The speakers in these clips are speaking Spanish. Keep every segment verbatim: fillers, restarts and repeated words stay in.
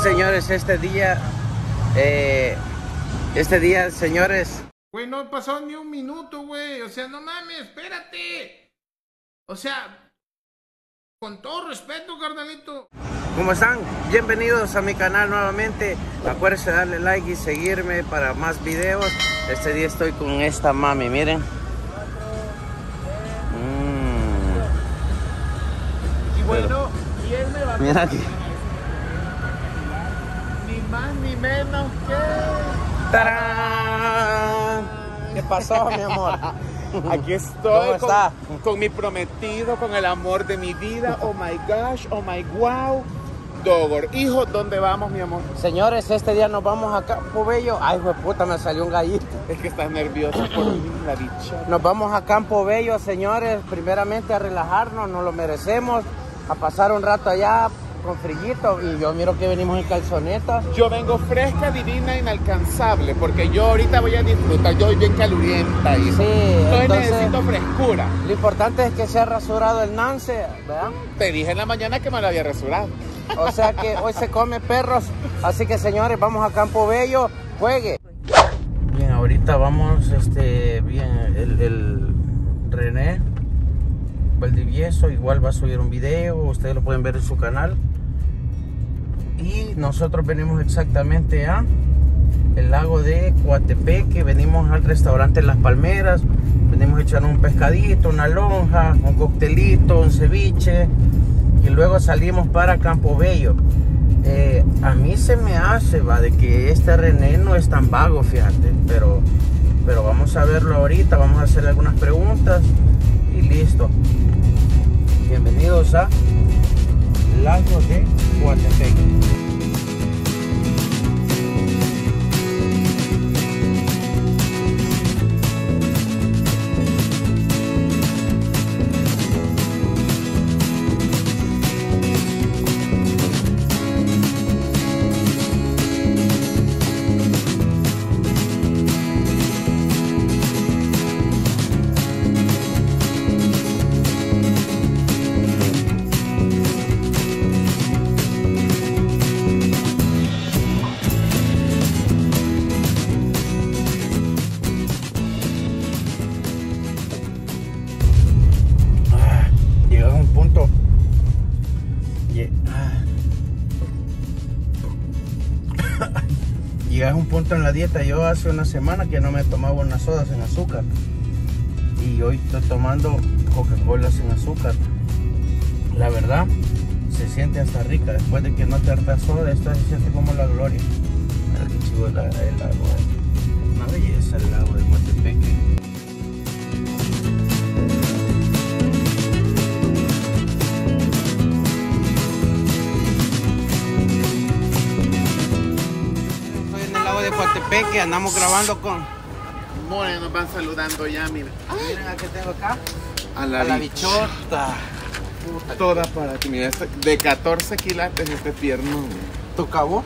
Bien, señores, este día, eh, este día, señores. Güey, no pasó ni un minuto, güey. O sea, no mames, espérate. O sea, con todo respeto, carnalito. ¿Cómo están? Bienvenidos a mi canal nuevamente. Acuérdense de darle like y seguirme para más videos. Este día estoy con esta mami, miren. Mm. Y bueno, y él me va a... Mira aquí. Ni más ni menos que... ¡Tarán! ¿Qué pasó, mi amor? Aquí estoy con, con mi prometido, con el amor de mi vida. Oh my gosh, oh my wow. Dogor, hijo, ¿dónde vamos, mi amor? Señores, este día nos vamos a Campo Bello. Ay, puta, me salió un gallito. Es que estás nervioso por mí, la bicha. Nos vamos a Campo Bello, señores. Primeramente a relajarnos, nos lo merecemos. A pasar un rato allá con frillito. Y yo miro que venimos en calzonetas. Yo vengo fresca, divina, inalcanzable. Porque yo ahorita voy a disfrutar. Yo voy bien calurienta. Y sí, entonces, entonces necesito frescura. Lo importante es que se ha rasurado el nance, ¿verdad? Te dije en la mañana que me lo había rasurado. O sea que hoy se come perros. Así que, señores, vamos a Campo Bello. Juegue. Bien, ahorita vamos, este, bien, el, el René Valdivieso igual va a subir un video. Ustedes lo pueden ver en su canal. Y nosotros venimos exactamente a el lago de Coatepeque. Venimos al restaurante Las Palmeras. Venimos a echar un pescadito, una lonja, un coctelito, un ceviche. Y luego salimos para Campo Bello. Eh, a mí se me hace, va, de que este René no es tan vago, fíjate. Pero, pero vamos a verlo ahorita, vamos a hacer algunas preguntas y listo. Bienvenidos a Lago de Coatepeque. Llegas a un punto en la dieta. Yo hace una semana que no me tomaba unas sodas sin azúcar y hoy estoy tomando Coca-Cola sin azúcar. La verdad se siente hasta rica después de que no te hartas soda. Esto se siente como la gloria. Mira que chivo el agua, una belleza el lago de Coatepeque. Que andamos grabando con... Bueno, nos van saludando ya, mira. Ay, miren a qué tengo acá. A la, a la bichota. bichota. Puta, toda para ti. Mira, de catorce quilates este tierno. ¿Tu cabo?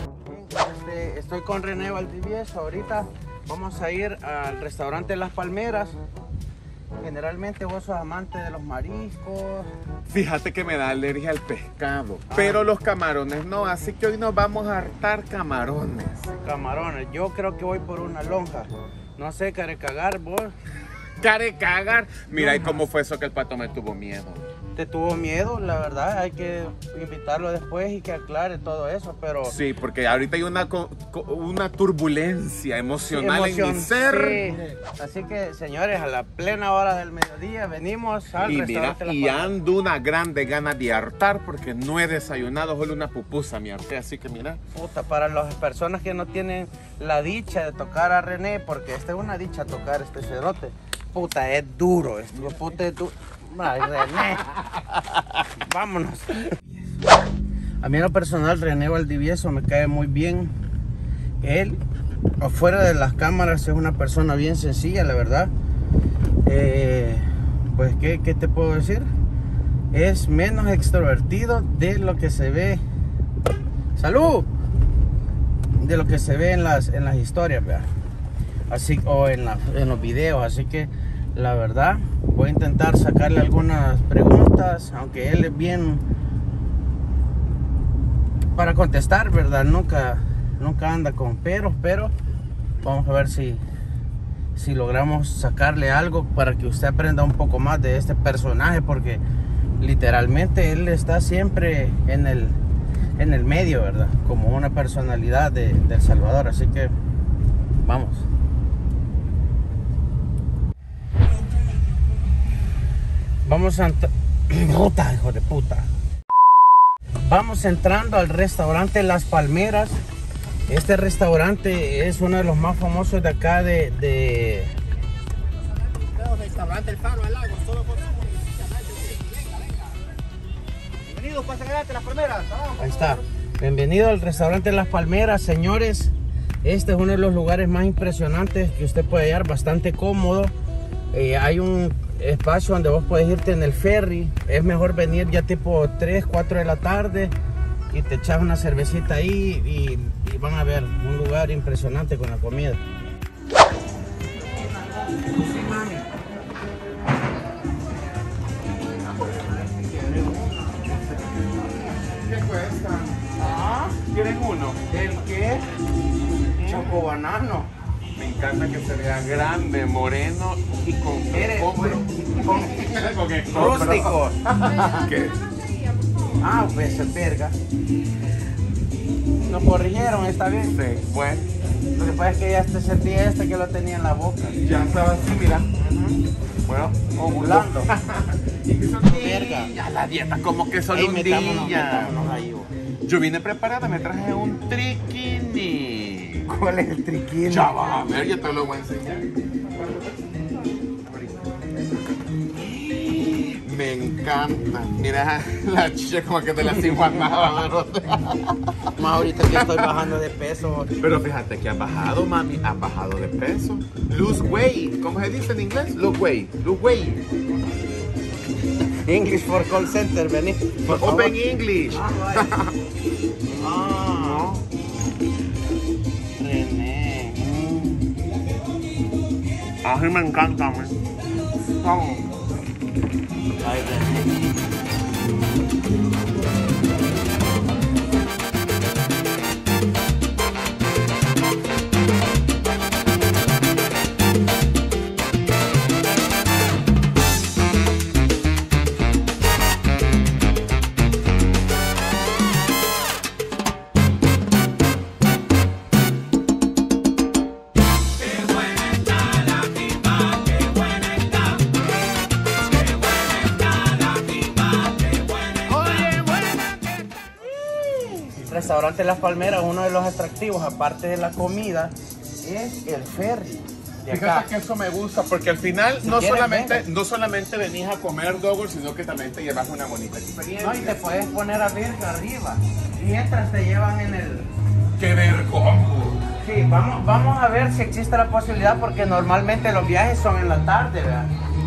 Este, estoy con René Valdivieso. Ahorita vamos a ir al restaurante Las Palmeras. Generalmente vos sos amante de los mariscos. Fíjate que me da alergia al pescado, ah. pero los camarones no, así que hoy nos vamos a hartar camarones. Camarones, yo creo que voy por una lonja. No sé, carecagar vos. Carecagar. Mira, ¿y cómo fue eso que el pato me tuvo miedo? Te tuvo miedo, la verdad, hay que invitarlo después y que aclare todo eso, pero... Sí, porque ahorita hay una, una turbulencia emocional, sí, emoción, en mi ser. Sí. Así que, señores, a la plena hora del mediodía venimos al y restaurante. Mira, y Palabra. Ando una grande gana de hartar porque no he desayunado, solo una pupusa me harté, así que mira. Puta, para las personas que no tienen la dicha de tocar a René, porque esta es una dicha tocar este cerote. Puta, es duro, este puta es duro. Ay, René. Vámonos. A mí en lo personal René Valdivieso me cae muy bien. Él afuera de las cámaras es una persona bien sencilla, la verdad. eh, Pues ¿qué, qué te puedo decir? Es menos extrovertido de lo que se ve. ¡Salud! De lo que se ve en las, en las historias, ¿verdad? Así, o en, la, en los videos. Así que la verdad voy a intentar sacarle algunas preguntas, aunque él es bien para contestar, ¿verdad? Nunca, nunca anda con peros, pero vamos a ver si, si logramos sacarle algo para que usted aprenda un poco más de este personaje, porque literalmente él está siempre en el, en el medio, ¿verdad? Como una personalidad de, de El Salvador, así que vamos. Vamos a... puta, hijo de puta. Vamos entrando al restaurante Las Palmeras. Este restaurante es uno de los más famosos de acá de... de... Restaurante El Faro del Lago, solo con... Bienvenido, pasa adelante, Las Palmeras. Ahí está. Bienvenido al restaurante Las Palmeras, señores. Este es uno de los lugares más impresionantes que usted puede hallar, bastante cómodo. Eh, hay un espacio donde vos podés irte en el ferry. Es mejor venir ya tipo tres, cuatro de la tarde y te echas una cervecita ahí y, y van a ver un lugar impresionante con la comida. ¿Qué cuesta? ¿Ah? ¿Quieren uno? ¿El qué? Choco banano. Me encanta que se vea grande, moreno y con copro. Rústico. ¿Qué? Ah, pues es verga. Nos corrigieron, ¿está bien? Sí, bueno. Lo que pasa es que ya este sentía este que lo tenía en la boca. Ya estaba así, mira. Uh-huh. Bueno, ovulando. Y que son verga. Ya la dieta, como que son un día. Metámonos ahí, bo. Yo vine preparada, me traje un triquini. ¿Cuál es el triquín? Ya vas a ver, yo te lo voy a enseñar. Me encanta. Mira la chicha como que te la cinguanaba. Más ahorita que estoy bajando de peso. Pero fíjate que has bajado, mami. Has bajado de peso. Lose weight. ¿Cómo se dice en inglés? Lose weight. Lose weight. English for call center, vení. Por favor. Open English. Ah, right. Ah, no. A mí me encanta, man. Vamos. Ahí restaurante Las Palmeras, uno de los atractivos, aparte de la comida, es el ferry. Fíjate que eso me gusta, porque al final si no, quieres, solamente, no solamente venís a comer dogger, sino que también te llevas una bonita experiencia. No, y te puedes poner a ver arriba, mientras te llevan en el... ¡Qué vergón! Sí, vamos, vamos a ver si existe la posibilidad, porque normalmente los viajes son en la tarde, ¿verdad?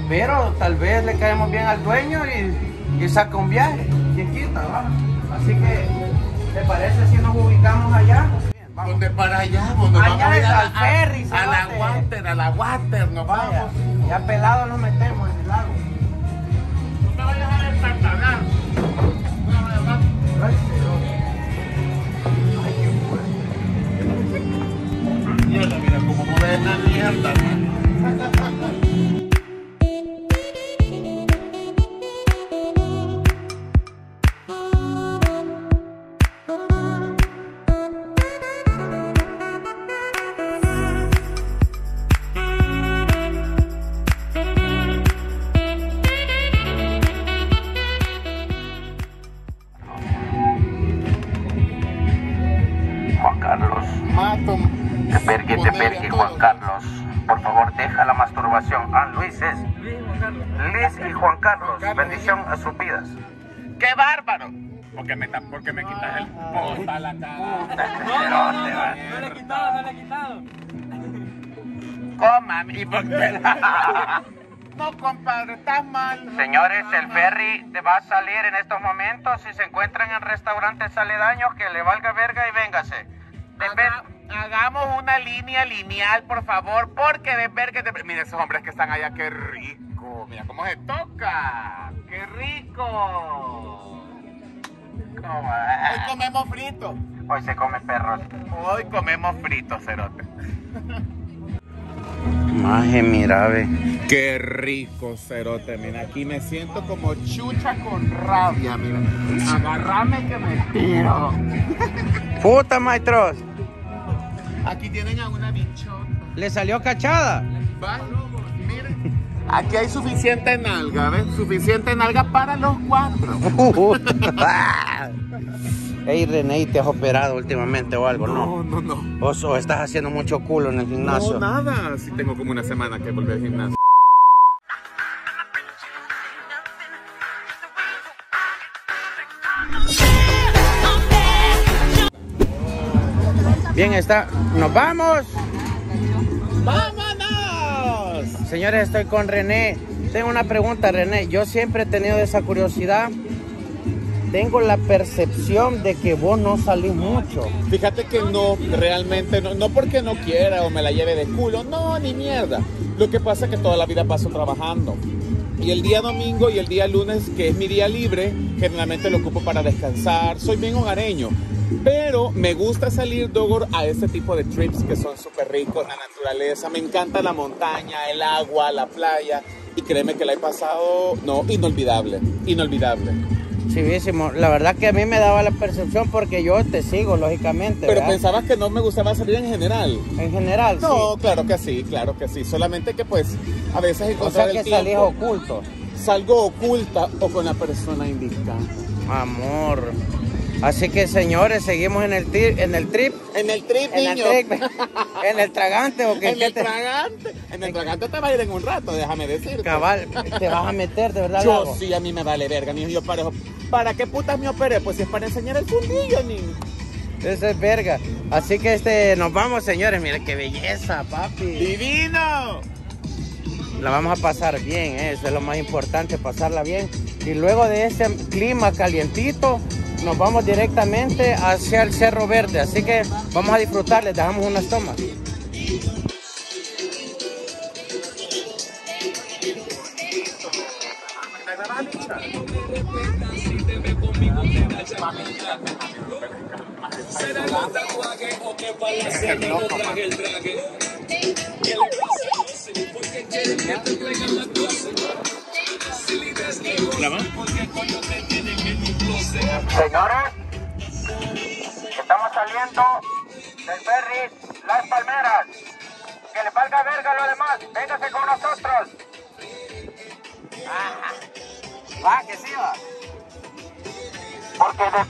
Pero tal vez le caemos bien al dueño y, y saca un viaje, y quita, ¿verdad? Así que... ¿Te parece si nos ubicamos allá? Bien, donde para allá, donde allá vamos es a, al ferry, a, a la water, a la water, nos vamos. Vaya, ya pelados nos metemos en el lago. No te vayas a despertar. Ay, qué fuerte. Mierda, mira cómo mueve esta mierda. Bendición a sus vidas. ¡Qué bárbaro! Porque me, porque me quitas el polvo a la cara. No, no, no, no, no le he quitado, no le he quitado. Coman y porque... No, compadre, estás mal. No, Señores, no, no, el ferry va a salir en estos momentos. Si se encuentran en restaurantes aledaños, que le valga verga y véngase. Depende. Hagamos una línea lineal, por favor, porque de ver que te... Mira esos hombres que están allá, qué rico. Mira cómo se toca. Qué rico. Hoy comemos frito. Hoy se come perros. Hoy comemos frito, cerote. Maje, mira, ve. Qué rico, cerote. Mira, aquí me siento como chucha con rabia, mira. Agarrame que me tiro. Puta, maestros. Aquí tienen a una bichota. ¿Le salió cachada? Va, miren. Aquí hay suficiente nalga, ¿ves? Suficiente nalga para los cuatro. Uh, Ey, René, ¿te has operado últimamente o algo, no? No, no, no. ¿O, o estás haciendo mucho culo en el gimnasio? No, nada. Sí, tengo como una semana que volver al gimnasio. Bien, está. ¡Nos vamos! ¡Vamos! Señores, estoy con René. Tengo una pregunta, René. Yo siempre he tenido esa curiosidad. Tengo la percepción de que vos no salís mucho. Fíjate que no, realmente no. No porque no quiera o me la lleve de culo. No, ni mierda. Lo que pasa es que toda la vida paso trabajando. Y el día domingo y el día lunes, que es mi día libre, generalmente lo ocupo para descansar. Soy bien hogareño. Pero me gusta salir, Dogor, a este tipo de trips que son súper ricos, la naturaleza. Me encanta la montaña, el agua, la playa. Y créeme que la he pasado, no, inolvidable, inolvidable. Chivísimo. La verdad que a mí me daba la percepción porque yo te sigo, lógicamente. Pero ¿verdad? Pensabas que no me gustaba salir en general. En general, no, sí. Claro que sí, claro que sí. Solamente que pues a veces encontrar el tiempo. O sea que salís oculto. Salgo oculta o con la persona indicada. Amor. Así que, señores, seguimos en el, en el trip. En el trip, en niño. El trip, en el tragante. ¿O qué? En el te... tragante. En el tragante te va a ir en un rato, déjame decirte. Cabal, te vas a meter, de verdad. Yo Lago? Sí, a mí me vale verga, niño. Yo parejo. ¿Para qué putas me operé? Pues es para enseñar el fundillo, niño. Eso es verga. Así que este, nos vamos, señores. Mira qué belleza, papi. ¡Divino! La vamos a pasar bien, ¿eh? Eso es lo más importante, pasarla bien. Y luego de ese clima calientito, nos vamos directamente hacia el Cerro Verde, así que vamos a disfrutar, les dejamos unas tomas. ¿La van? Señores, estamos saliendo del ferry Las Palmeras. Que les valga verga lo demás, véngase con nosotros. Ajá. Va, que sí va. Porque de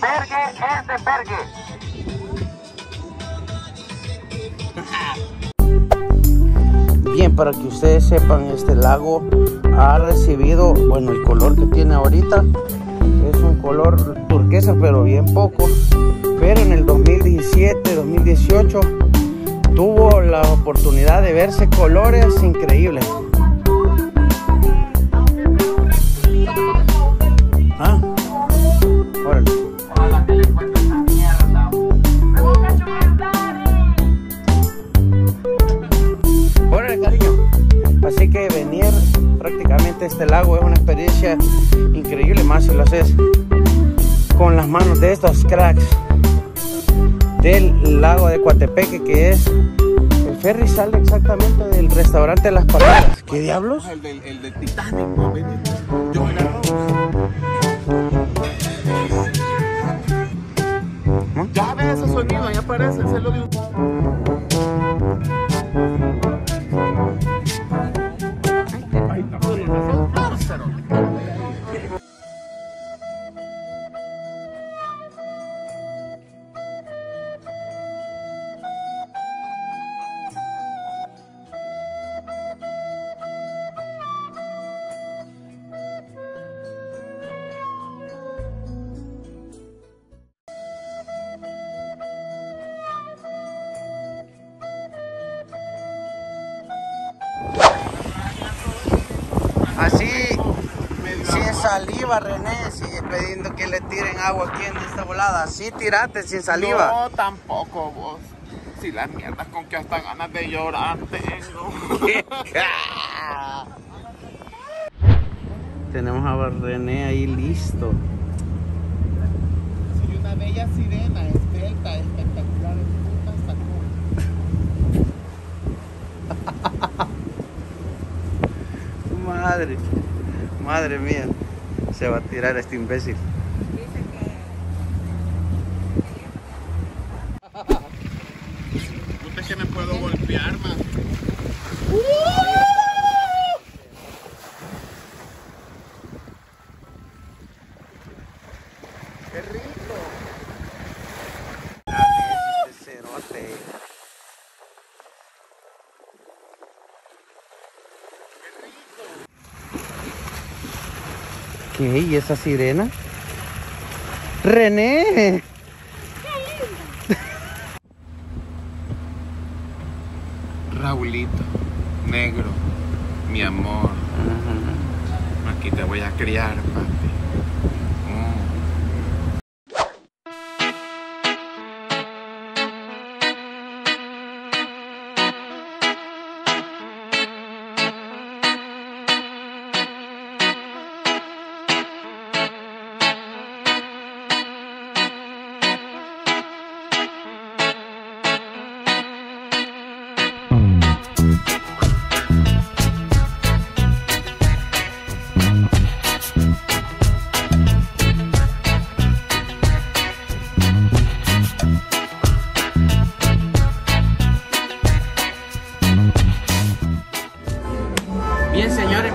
vergue es de vergue. Bien, para que ustedes sepan, este lago ha recibido, bueno, el color que tiene ahorita. Es un color turquesa, pero bien poco. Pero en el dos mil diecisiete, dos mil dieciocho tuvo la oportunidad de verse colores increíbles. ¿Ah? Órale. Órale, cariño. Así que venir prácticamente este lago es una experiencia increíble, más si lo haces con las manos de estos cracks del lago de Coatepeque, que es el ferry sale exactamente del restaurante Las Palmeras. ¿Qué diablos? El del, el del Titanic, ¿no? Yo me agarro. ¿Eh? Ya ves ese sonido, ahí aparece, es lo de un... Saliva, René, sigue pidiendo que le tiren agua aquí en esta volada. Así tirate sin saliva. No, tampoco vos. Si las mierdas con que hasta ganas de llorar tengo. Tenemos a René ahí listo. bella sirena, esbelta, espectacular, puta hasta Madre, madre mía, se va a tirar este imbécil. No sé que me puedo golpear más. ¿Qué? ¿Y esa sirena? ¡René! ¡Qué lindo! Raulito, negro, mi amor. Uh-huh. Aquí te voy a criar, papi.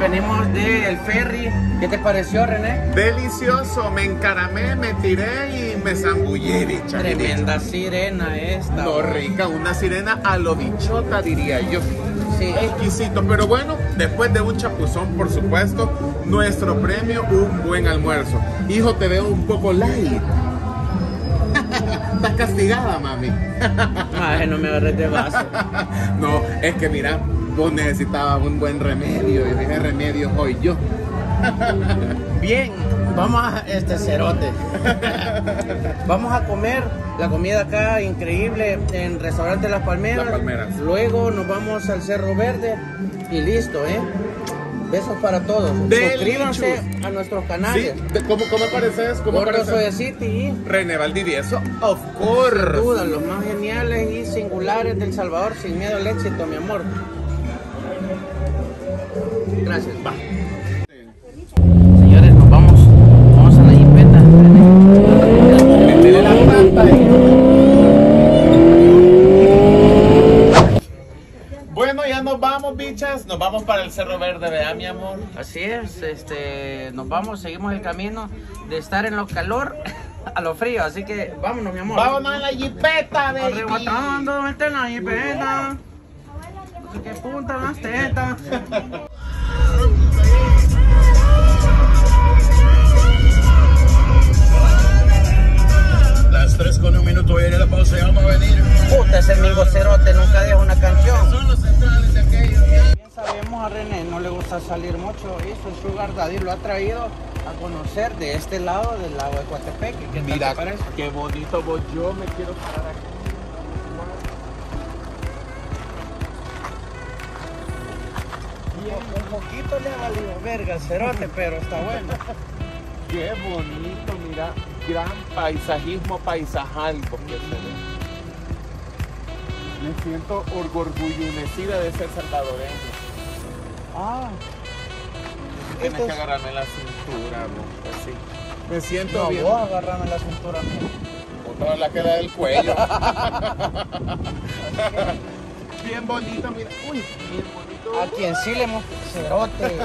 Venimos del ferry. ¿Qué te pareció, René? Delicioso, me encaramé, me tiré y me zambullé, bicha. Tremenda bicha. Sirena esta. No, rica, una sirena a lo bichota, diría yo. Sí. Exquisito, pero bueno, después de un chapuzón, por supuesto, nuestro premio, un buen almuerzo. Hijo, te veo un poco light. Estás castigada, mami. Ay, no me agarres de vaso. No, es que mira, vos necesitabas un buen remedio y dije remedio hoy yo. Bien, vamos a este cerote. Vamos a comer la comida acá increíble en Restaurante Las Palmeras. Las Palmeras. Luego nos vamos al Cerro Verde y listo, ¿eh? Besos para todos. Suscríbanse a nuestros canales. Sí. ¿Cómo, cómo apareces? ¿Cómo Gordo Soyacity. René Valdivieso, of course. Sin duda, los más geniales y singulares del Salvador, sin miedo al éxito, mi amor. Gracias, va. Señores, nos vamos. Vamos a la jipeta. Métele la planta ahí. Bueno, ya nos vamos, bichas. Nos vamos para el Cerro Verde, ¿verdad, mi amor? Así es, este, nos vamos, seguimos el camino de estar en lo calor a lo frío. Así que vámonos, mi amor. Vámonos a la jipeta, baby. Arrebatando, vete en la jipeta. Que punta las tetas. Las tres con un minuto viene la pausa y vamos a venir. Puta, ese mingo cerote nunca deja una canción. Son los centrales de aquellos. Bien sabemos, a René no le gusta salir mucho y su sugar daddy lo ha traído a conocer de este lado del lago de Coatepeque. ¿Qué tal te parece? Qué bonito vos, yo me quiero parar aquí. Un poquito le ha valido verga el cerote, pero está bueno. Qué bonito, mira, gran paisajismo paisajal, porque se ve. Me siento orgullecida de ser salvadoreño. Ah. Tienes que es... agarrarme la cintura, vos, así. Me siento no, bien. Vos agarrame la cintura, ¿no? Otra vez la queda del cuello. Bien bonito, mira. Uy, bien bonito. A quien sí le hemos cerote.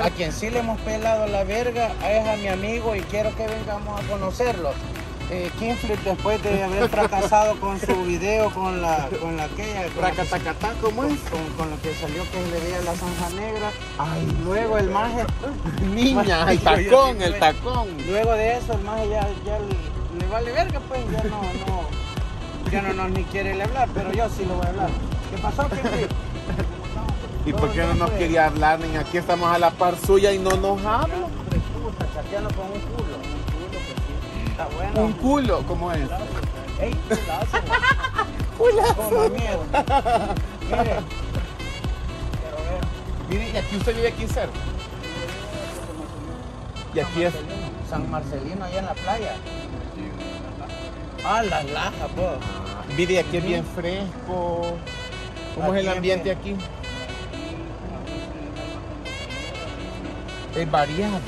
A quien sí le hemos pelado la verga es a mi amigo y quiero que vengamos a conocerlo. Eh, Kinflip, después de haber fracasado con su video con la con la aquella. Fracatacatá, ¿cómo es? Con, con lo que salió que le veía la zanja negra. Ay, luego el maje. Niña, el tacón, el tacón. Luego de eso el maje ya, ya le, le vale verga, pues ya no, no. Ya no nos ni quiere hablar, pero yo sí lo voy a hablar. ¿Qué pasó, Kinflip? ¿Y por qué no nos quería hablar, niña? Aquí estamos a la par suya y no nos habla. Chateando con un culo. Un culo, que sí. Está bueno. ¿Un culo? ¿Cómo es? ¡Ey, culazo! ¡Culazo! Como miedo. Mire. Mire, ¿y aquí usted vive aquí cerca? ¿Y aquí es? San Marcelino, allá en la playa. Ah, las lajas, pues. Vidi, aquí es bien fresco. ¿Cómo es el ambiente aquí? Es variado.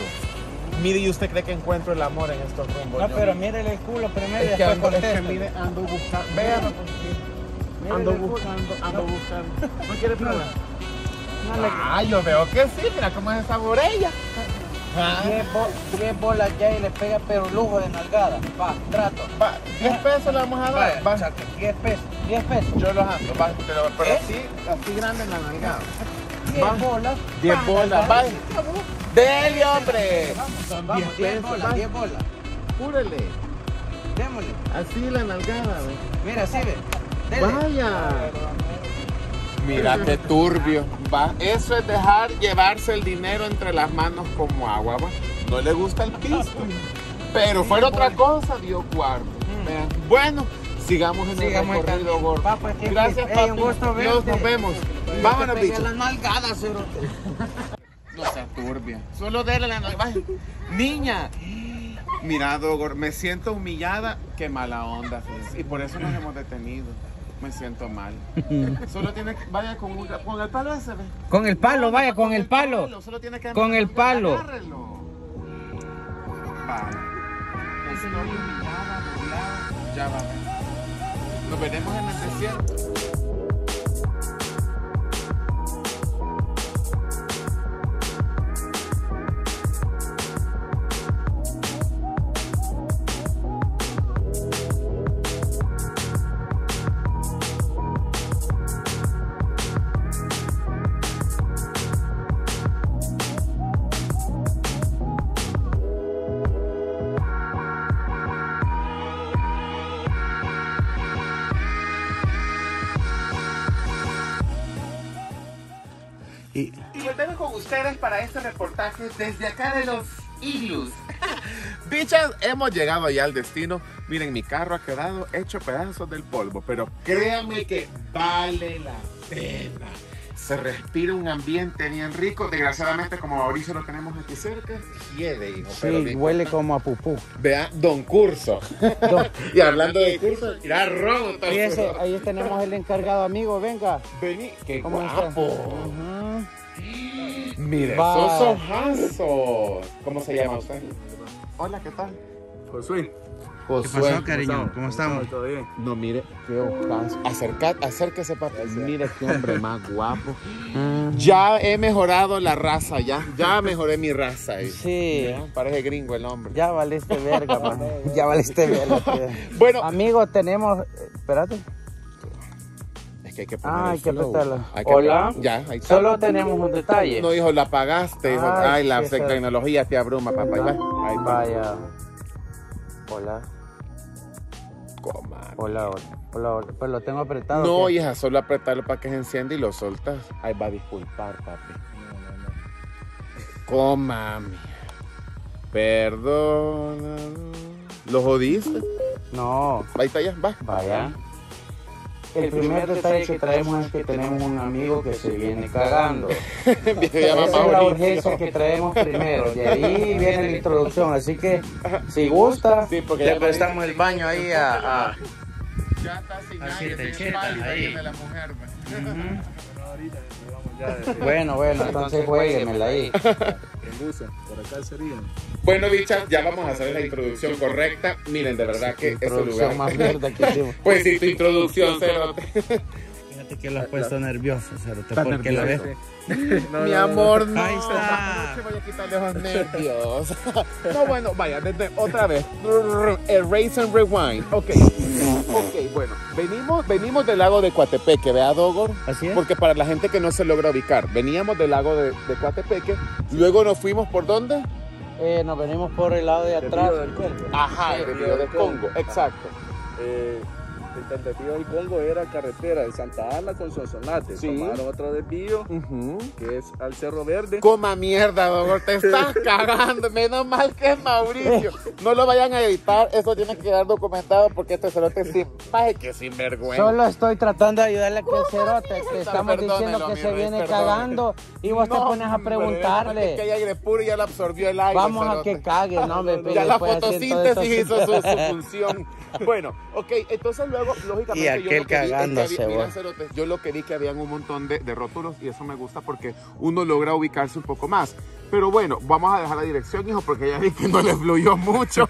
Mire, ¿y usted cree que encuentro el amor en estos rumbos? No, pero mírele el culo primero y después ando, contesto. Es que mire, ando buscando. Vean. Ando buscando, ando no. buscando. ¿No quiere probar? No, no, no, ah, yo veo que sí. Mira cómo es esa borella. diez bolas ya y le pega, pero lujo de nalgada. Va, trato. Va, diez pesos le vamos a dar. Va, chato, diez pesos. diez pesos. Yo los ando, va, pero, pero ¿Eh? así, así grande en la nalgada. diez bolas. diez bolas, va. ¡Dele, hombre! Vamos, vamos, diez bolas, diez bolas. Júrele. Démosle. Así la nalgada, güey. Mira, así ve. Dele. Vaya. Mira, qué turbio. Va. Eso es dejar llevarse el dinero entre las manos como agua, va. No le gusta el piso. Pero fuera otra cosa, Dios guarde. Mm. Bueno, sigamos en el recorrido, Gordo. Papá, gracias, papi. Hey, un gusto verte. Dios, nos vemos. Vámonos, bicho. Las nalgadas, cerote. No sea turbia. Solo déle la nalgada. Niña. Mira, Dogor, me siento humillada. Qué mala onda, ¿sí? Y por eso nos hemos detenido. Me siento mal. Solo tiene que... Vaya con, un, con el palo ese. Con el palo, vaya, con, con el, el palo. palo. Solo tiene que... Con el palo. Agárrelo. Vale. El señor humillada, burlada. Ya va. Nos veremos en el desierto. Para este reportaje desde acá de los iglus. Bichas, hemos llegado ya al destino. Miren, mi carro ha quedado hecho pedazos del polvo, pero créanme que vale la pena. Se respira un ambiente bien rico. Desgraciadamente, como ahorita lo tenemos aquí cerca, hiede, hijo. Sí, pero huele como a pupú. Vea, Don Curso. Don. Y hablando de curso, irá robo todo. Fíjese, ahí tenemos el encargado, amigo. Venga. Vení. Qué guapo. Mire, soso jaso. ¿Cómo se llama usted? Hola, ¿qué tal? Josué. Josué. ¿Qué pasó, cariño? ¿Cómo estamos? ¿Todo bien? No, mire, qué ocaso. Acercate, acérquese, papi. Mire, qué hombre más guapo. Ya he mejorado la raza, ya. Ya mejoré mi raza. Ahí. Sí. ¿Ya? Parece gringo el hombre. Ya valiste verga, man. Ya valiste verga. Bueno. Amigos, tenemos... Espérate. Que hay que poner. Ay, que prestarla. Hola. Ya, ahí está. Solo tenemos un detalle. No, hijo, la pagaste. Hijo. Ay, ay, la tecnología te abruma, papá. Ahí está. Vaya. Hola. Coma. Hola, hola. Hola, hola. Pues lo tengo apretado. No, ¿qué? Hija, solo apretarlo para que se encienda y lo soltas. Ahí va a disculpar, papi. No, no, no. Coma, mía. Perdón. ¿Lo jodiste? No. Ahí está ya, va. Vaya. El primer detalle que traemos es que tenemos un amigo que se viene cagando. Esa es la urgencia que traemos primero. De ahí viene la introducción. Así que, si gusta, sí, porque le prestamos el baño ahí a... a... Ya está sin aire, te sin espalda, ahí. La mujer, uh-huh. Bueno, bueno, entonces jueguenmela ahí. Por acá sería. Bueno, bichas, ya vamos a hacer la introducción correcta. Miren, de verdad que es un lugar más verde que hicimos. Pues sí, tu introducción, Cerote. Fíjate que lo has puesto nervioso, Cerote, porque la ves. Mi amor, no. Ahí está. No voy a quitarle los nervios. No, bueno, vaya, desde otra vez. Erase and rewind. Ok. Ok, bueno, venimos, venimos del lago de Coatepeque, ¿vea, Dogor? Así es. Porque para la gente que no se logra ubicar, veníamos del lago de, de Coatepeque, luego nos fuimos por ¿dónde? Eh, nos venimos por el lado de atrás. Del Río del Congo. Ajá, el Río del Congo, exacto. Eh, el desvío del Congo era carretera de Santa Ana con Sonsonate. Sí. Tomaron otro desvío, uh-huh, que es al Cerro Verde. Coma mierda, doctor, te estás cagando. Menos mal que es Mauricio. No lo vayan a editar, eso tiene que quedar documentado porque este cerote es sin... Ay, que sinvergüenza. Solo estoy tratando de ayudarle a que el cerote, que estamos diciendo que se viene cagando y vos no, te pones a preguntarle. Es que hay aire puro y ya le absorbió el aire. Vamos cerote. A que cague, no, hombre. No, no, ya la fotosíntesis hizo su, su función. Bueno, ok, entonces luego, lógicamente, y aquel yo, cagándose, que había, mira, cerote, yo lo que vi que habían un montón de, de rótulos y eso me gusta porque uno logra ubicarse un poco más. Pero bueno, vamos a dejar la dirección, hijo, porque ya vi que no le fluyó mucho.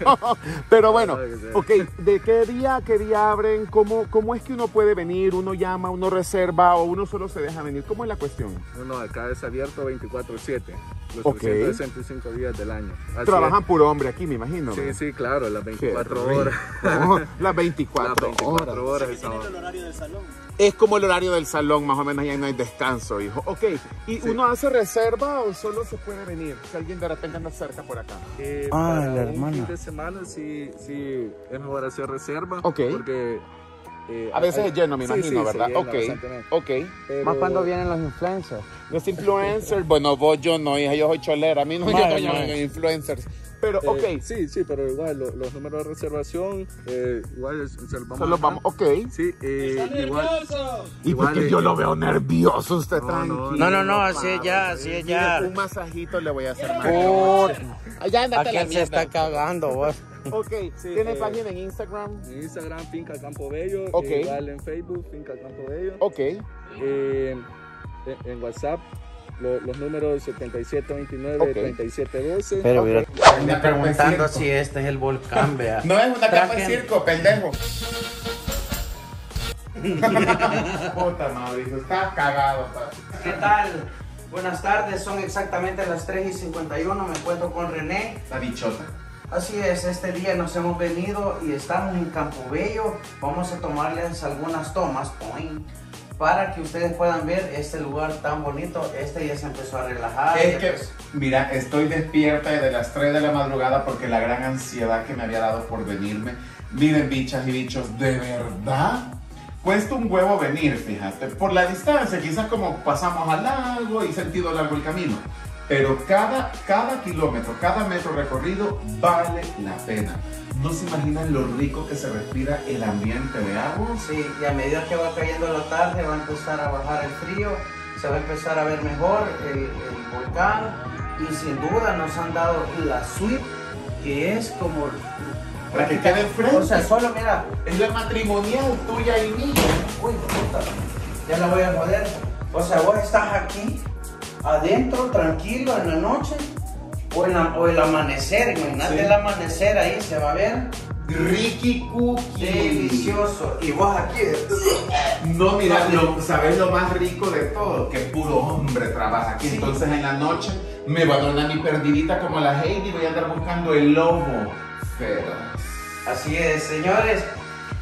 Pero bueno, ok, ¿de qué día, qué día abren? ¿Cómo, ¿Cómo es que uno puede venir? ¿Uno llama, uno reserva o uno solo se deja venir? ¿Cómo es la cuestión? Uno acá es abierto veinticuatro siete, los okay. trescientos sesenta y cinco días del año. Así trabajan es. Puro hombre aquí, me imagino. Sí, ¿no? Sí, claro, las veinticuatro horas. No, las veinticuatro, las veinticuatro horas. horas. ¿Tiene el horario del salón? Es como el horario del salón, más o menos, ya no hay descanso, hijo. Ok, ¿y sí. uno hace reserva o solo se puede venir? Si alguien de repente anda cerca por acá. Eh, ah, para la hermana. Un fin de semana sí, sí es mejor hacer reserva. Ok. Porque... Eh, a veces hay, es lleno, me imagino, sí, sí, ¿verdad? Okay, ok. Pero... Más cuando vienen los influencers. Los influencers, bueno, vos, yo no, hija, yo soy cholera. A mí no, madre, yo no llamo influencers. Pero, eh, ok. Sí, sí, pero igual, los, los números de reservación, eh, igual se los vamos se los vamos, ok. Sí, eh, está igual. Nervioso. Igual eh, yo lo veo nervioso, usted no, tranquilo. No, no, no, así es ya, así es ya. Un masajito le voy a hacer. Oh, allá anda, ¿a quién se está cagando, vos? Ok, sí, ¿tiene eh, página en Instagram? En Instagram, Finca Campo Bello. Okay. Igual en Facebook, Finca Campo Bello. Ok. Eh, en, en WhatsApp, lo, los números setenta y siete veintinueve, okay. treinta y siete doce. Pero okay. Me preguntando si este es el volcán, vea. No es una cama de circo, pendejo. Puta, Mauricio, está cagado. ¿Qué tal? Buenas tardes, son exactamente las tres y cincuenta y uno. Me encuentro con René. La bichota. Así es, este día nos hemos venido y estamos en Campo Bello. Vamos a tomarles algunas tomas point, para que ustedes puedan ver este lugar tan bonito. Este ya se empezó a relajar. Es que, empezó... mira, estoy despierta desde las tres de la madrugada porque la gran ansiedad que me había dado por venirme. Miren, bichas y bichos, de verdad cuesta un huevo venir, fíjate. Por la distancia, quizás como pasamos a largo y sentido largo el camino. Pero cada, cada kilómetro, cada metro recorrido vale la pena. No se imaginan lo rico que se respira el ambiente de agua. Sí, y a medida que va cayendo la tarde va a empezar a bajar el frío, se va a empezar a ver mejor el, el volcán. Y sin duda nos han dado la suite, que es como... para que quede frente. O sea, solo mira. Es la matrimonial tuya y mía. Uy, puta, ya la voy a joder. O sea, vos estás aquí adentro, tranquilo, en la noche o, en la, o el amanecer, imagínate, sí. El amanecer ahí se va a ver Ricky Cookie, delicioso, y vos aquí no, mira, lo, sabes lo más rico de todo, que puro hombre trabaja aquí, sí. Entonces en la noche me va a donar mi perdidita como la Heidi, voy a andar buscando el lobo feroz. Así es, señores,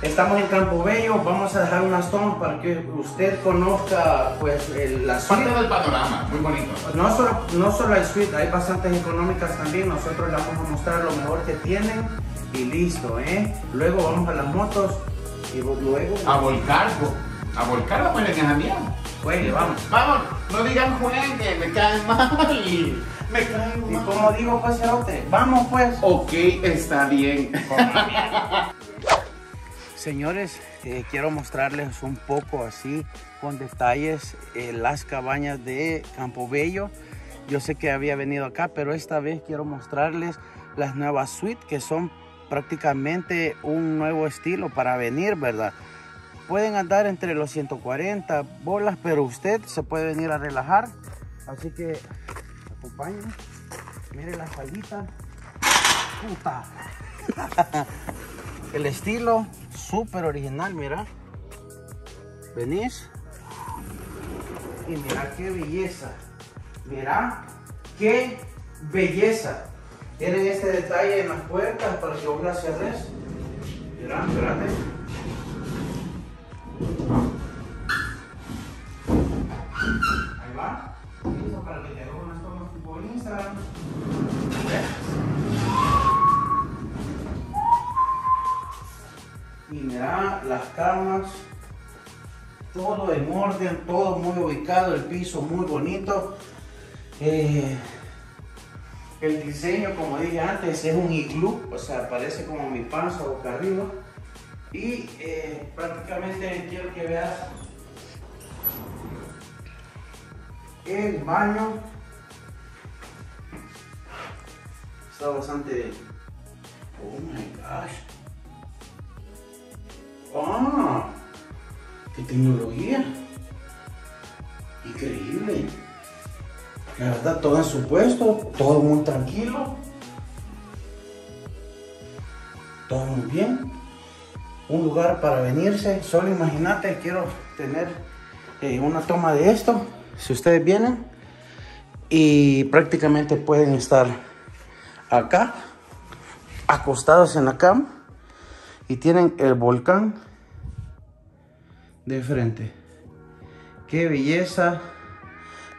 estamos en Campo Bello, vamos a dejar unas tomas para que usted conozca pues el, la suite. Parte del panorama, muy bonito. No solo, no solo hay suite, hay bastantes económicas también, nosotros les vamos a mostrar lo mejor que tienen y listo, ¿eh? Luego vamos a las motos y luego... A volcar, a volcar la pueden cambiar. Bueno, vamos. Vamos, no digan juegue, me caen mal. Me caigo mal. Y como digo, pues, cerote, vamos pues. Ok, está bien. Señores, eh, quiero mostrarles un poco así, con detalles, eh, las cabañas de Campo Bello. Yo sé que había venido acá, pero esta vez quiero mostrarles las nuevas suites, que son prácticamente un nuevo estilo para venir, ¿verdad? Pueden andar entre los ciento cuarenta bolas, pero usted se puede venir a relajar. Así que, acompáñenme. Miren las palitas. ¡Puta! El estilo súper original, mira. Venís y mira qué belleza. Mira qué belleza. Tienen este detalle en las puertas para que vos las cierres. Mira, espérate. Ahí va. Listo para que te hagan unas tomas tipo en Instagram. Y mira las camas, todo en orden, todo muy ubicado, el piso muy bonito. Eh, el diseño, como dije antes, es un iglú, o sea, parece como mi panza boca arriba. Y eh, prácticamente quiero que veas el baño. Está bastante... Oh my gosh. ¡Ah! ¡Qué tecnología! Increíble. La verdad, todo en su puesto, todo muy tranquilo. Todo muy bien. Un lugar para venirse. Solo imagínate, quiero tener eh, una toma de esto. Si ustedes vienen, y prácticamente pueden estar acá, acostados en la cama, y tienen el volcán de frente. Qué belleza,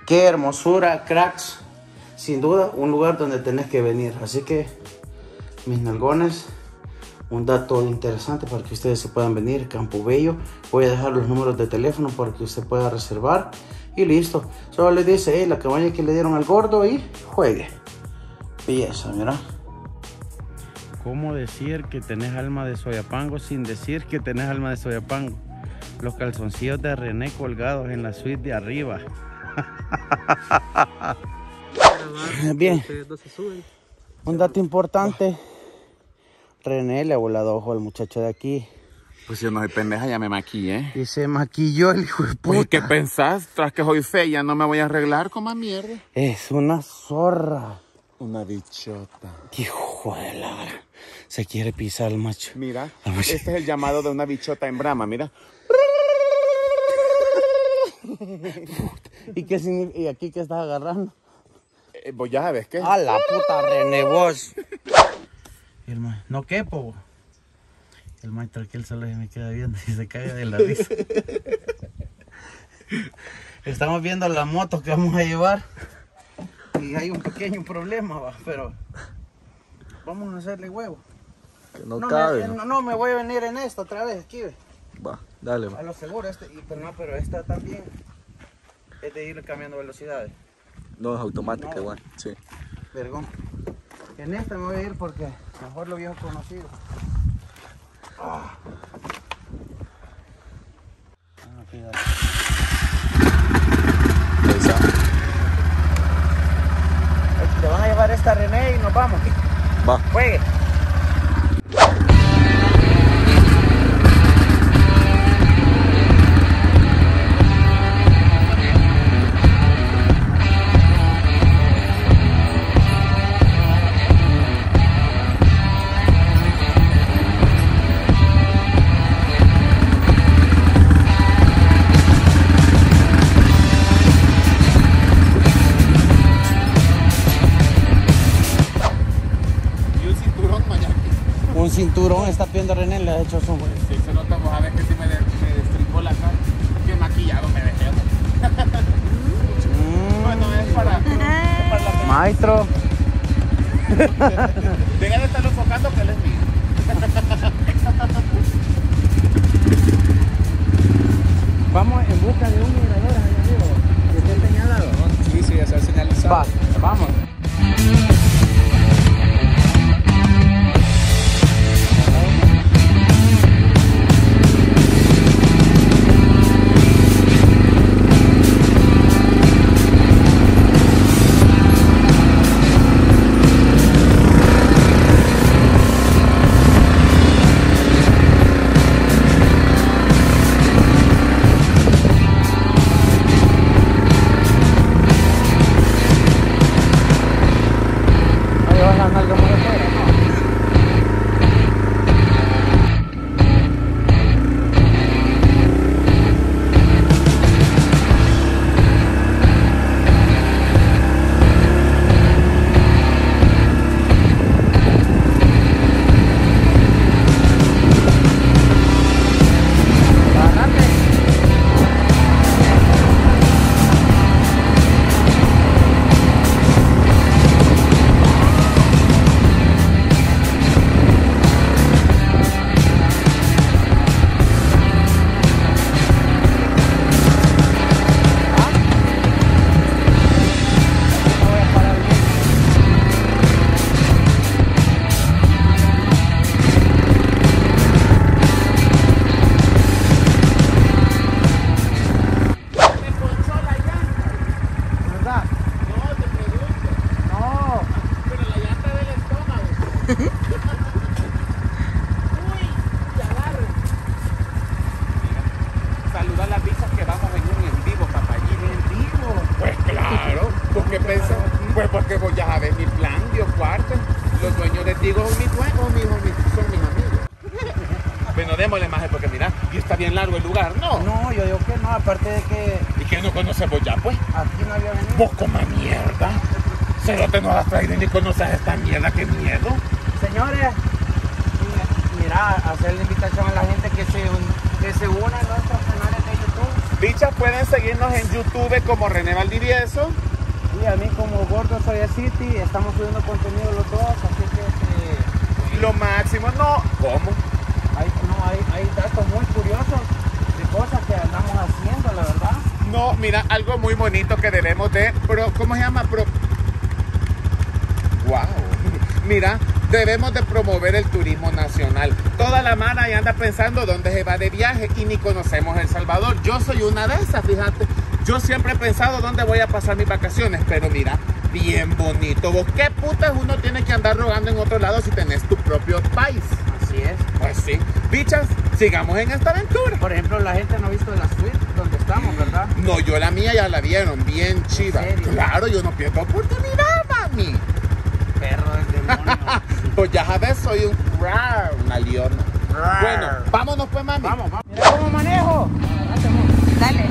qué hermosura, cracks. Sin duda, un lugar donde tenés que venir. Así que, mis nalgones, un dato interesante para que ustedes se puedan venir, Campo Bello. Voy a dejar los números de teléfono para que usted pueda reservar. Y listo, solo les dice, hey, la cabaña que le dieron al gordo y juegue. Belleza, mira. ¿Cómo decir que tenés alma de Soyapango sin decir que tenés alma de Soyapango? Los calzoncillos de René colgados en la suite de arriba. Bien. Un dato importante. René le voló el ojo al muchacho de aquí. Pues yo no soy pendeja, ya me maquillé. Y se maquilló el hijo de puta. Pues, ¿qué pensás? Tras que soy fea, ya no me voy a arreglar como a mierda. Es una zorra. Una bichota. Hijo de la... Se quiere pisar el macho. Mira, este es el llamado de una bichota en brama, mira. ¿Y, qué, ¿Y aquí qué estás agarrando? Eh, vos ya sabes qué. A la puta, René, vos. El man, no quepo. El man tranquilo solo se me queda viendo y se caga de la risa. Estamos viendo las motos que vamos a llevar. Y hay un pequeño problema, va, pero vamos a hacerle huevo. Que no, no cabe. Me, no, no, me voy a venir en esta otra vez, aquí ve. Va, dale, va. A lo seguro, este, y, pero no, pero esta también es de ir cambiando velocidades. No, es automática, no, igual, sí. Vergón. En esta me voy a ir porque mejor lo viejo conocido. Oh. Ah, aquí, dale. Te van a llevar esta René y nos vamos. Va. Juegue. Cinturón está viendo René, le ha hecho zoom. Pues sí, se nota, pues a ver que si me, de, me destripó la cara. Que maquillado me dejé. Mm. Bueno, es para, es para la maestro. Deja de estarlo enfocando que él es mío. Vamos en busca de un mirador allá arriba. ¿Que esté señalado? Sí, sí, ya se ha señalizado. Va, vamos. bien largo el lugar, ¿no? No, yo digo que no, aparte de que... ¿Y que no conocemos ya, pues? Aquí no había venido. Vos coma mierda. Solo te nos has traído y ni conoces esta mierda, qué miedo. Señores, mira, hacer la invitación a la gente que se, que se una a nuestros canales de YouTube. Bichas, pueden seguirnos en YouTube como René Valdivieso. Y a mí como Gordo Soyacity. Estamos subiendo contenido los dos, así que... Eh, lo máximo, no. ¿Cómo? Hay, no, hay, hay datos muy curiosos de cosas que andamos haciendo, la verdad. No, mira, algo muy bonito que debemos de... Pro, ¿Cómo se llama? Pro... Wow. Mira, debemos de promover el turismo nacional. Toda la mara ya anda pensando dónde se va de viaje y ni conocemos El Salvador. Yo soy una de esas, fíjate. Yo siempre he pensado dónde voy a pasar mis vacaciones, pero mira, bien bonito. ¿Vos qué putas uno tiene que andar rogando en otro lado si tenés tu propio país? Así es. Pues sí. Bichas, sigamos en esta aventura. Por ejemplo, la gente no ha visto la suite donde estamos, ¿verdad? No, yo la mía ya la vieron, bien chiva. Claro, yo no pierdo oportunidad, mami. Perro del demonio. Pues ya sabes, soy un rar, una leona. Rar. Bueno, vámonos pues, mami. Vamos, vamos. Mira cómo manejo. Dale.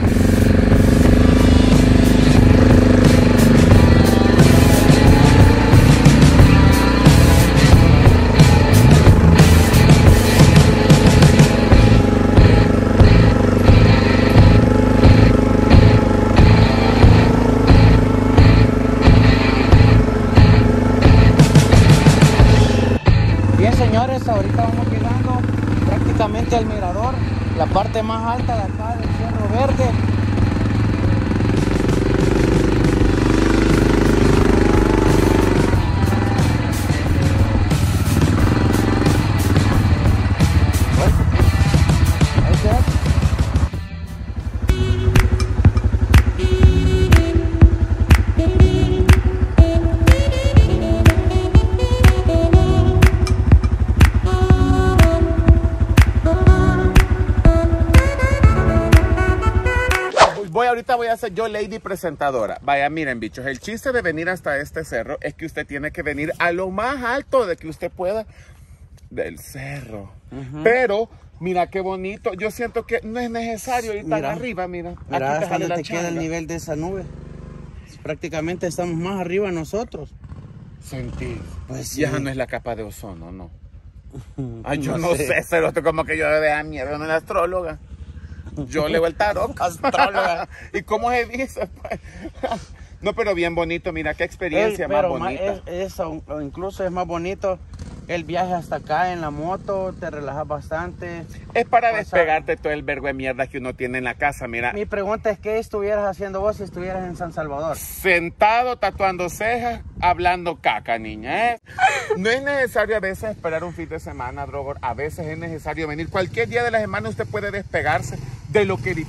Ahorita vamos llegando prácticamente al mirador, la parte más alta de acá del Cerro Verde. Ahorita voy a ser yo lady presentadora. Vaya, miren, bichos, el chiste de venir hasta este cerro es que usted tiene que venir a lo más alto de que usted pueda del cerro. Uh-huh. Pero, mira qué bonito. Yo siento que no es necesario ir tan arriba, mira. Mira hasta donde te queda el nivel de esa nube. Prácticamente estamos más arriba nosotros. Sentí. Pues sí. Ya no es la capa de ozono, no. Ay, yo no, no sé, sé pero esto como que yo vea mierda en la astróloga. Yo leo el tarot. ¿Y cómo se dice? No, pero bien bonito. Mira qué experiencia. Ey, pero más bonita. Es, eso, incluso es más bonito el viaje hasta acá en la moto. Te relajas bastante. Es para despegarte todo el vergo de mierda que uno tiene en la casa. Mira. Mi pregunta es, ¿qué estuvieras haciendo vos si estuvieras en San Salvador? Sentado, tatuando cejas, hablando caca, niña. ¿Eh? No es necesario a veces esperar un fin de semana, Drogor. A veces es necesario venir. Cualquier día de la semana usted puede despegarse de lo que... Sí,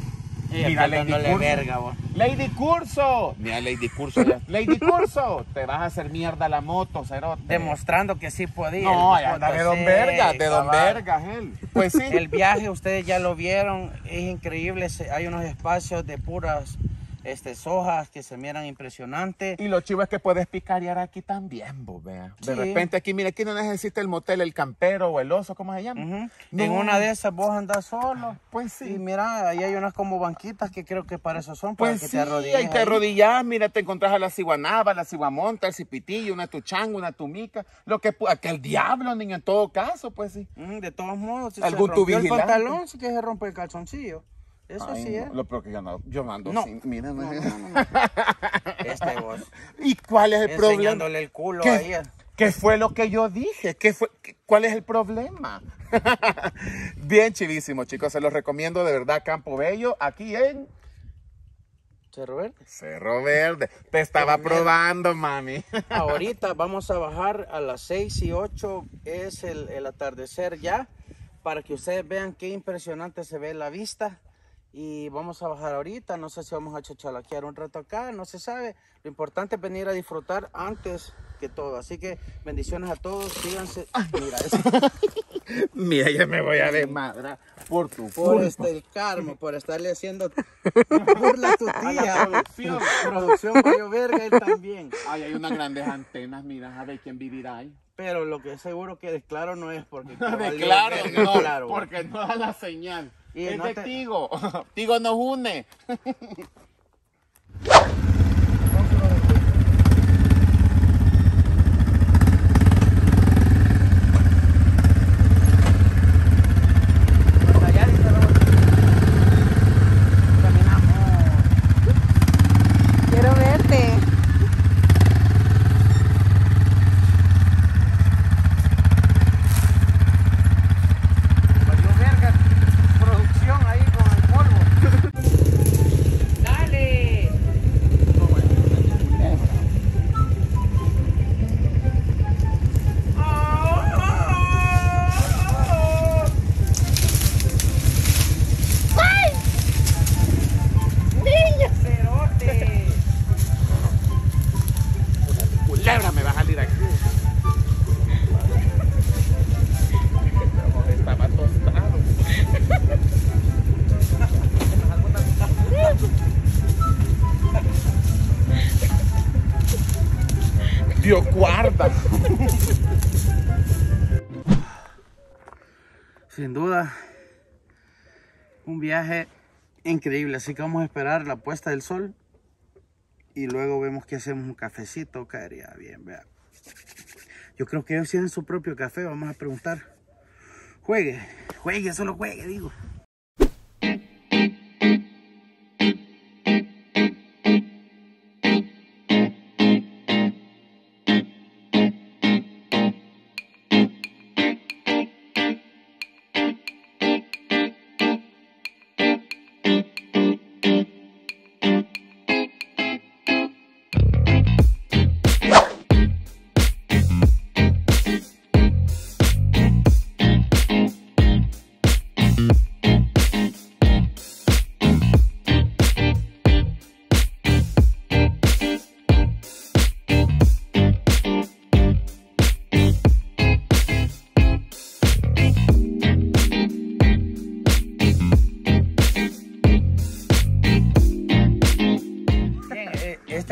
mira, Lady Curso. Verga, Lady Curso. Mira, Lady Curso. Ya. Lady Curso. Te vas a hacer mierda la moto, cerote. Demostrando que sí podía. No, ya anda de don verga, de don verga, él. Pues sí. El viaje, ustedes ya lo vieron, es increíble. Hay unos espacios de puras este, sojas que se miran impresionantes. Y lo chivo es que puedes picarear aquí también, vos, vea. De sí. Repente aquí, mira, aquí no necesita el motel, el campero o el oso, ¿cómo se llama? Uh-huh. No. En una de esas vos andás solo. Pues sí. Y mira, ahí hay unas como banquitas que creo que para eso son, para pues que sí, te arrodillas. Y te arrodillas, mira, te encontrás a la ciguanaba, la ciguamonta, el cipitillo, una tuchanga, una tumica, lo que aquel diablo, niño, en todo caso, pues sí. Uh-huh. De todos modos, si ¿algún se rompió el pantalón, sí que se rompe el calzoncillo. Eso ay, sí es. No, lo peor que yo ando, yo ando no. Sin, mira, no, no, no, no. Este vos. ¿Y cuál es el problema? Enseñándole el culo a ella. ¿Qué fue lo que yo dije? ¿Qué fue? ¿Qué, cuál es el problema? Bien chivísimo, chicos. Se los recomiendo de verdad, Campo Bello, aquí en... Cerro Verde. Cerro Verde. Te estaba Cerro probando, Verde. Mami. Ahorita vamos a bajar a las seis y ocho. Es el, el atardecer ya. Para que ustedes vean qué impresionante se ve la vista. Y vamos a bajar ahorita, no sé si vamos a chachalaquear un rato acá, no se sabe. Lo importante es venir a disfrutar antes que todo. Así que bendiciones a todos, síganse. Mira, eso. Mira, ya me voy a desmadrar por tu por culpa. Este, el karma, por estarle haciendo burla a tu tía. A la producción, producción, Mario Verga, él también. Ay, hay unas grandes antenas, mira, a ver quién vivirá ahí. Pero lo que es seguro que de claro no es, porque de claro, no, claro, porque no da la señal. Y es no de te... Tigo. Tigo nos une. Dios guarda. Sin duda, un viaje increíble. Así que vamos a esperar la puesta del sol y luego vemos que hacemos un cafecito. Caería bien, vea. Yo creo que ellos tienen su propio café. Vamos a preguntar. Juegue, juegue, solo juegue, digo.